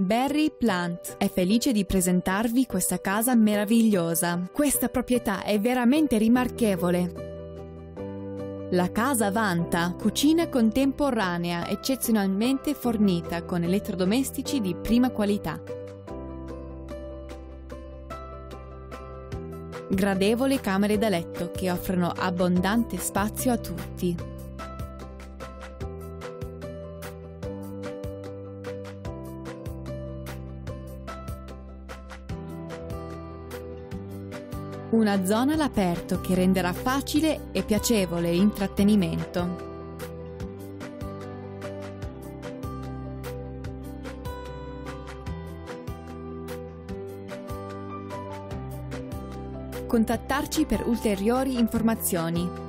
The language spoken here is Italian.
Barry Plant è felice di presentarvi questa casa meravigliosa. Questa proprietà è veramente rimarchevole. La casa vanta cucina contemporanea eccezionalmente fornita con elettrodomestici di prima qualità. Gradevoli camere da letto che offrono abbondante spazio a tutti. Una zona all'aperto che renderà facile e piacevole l'intrattenimento. Contattarci per ulteriori informazioni.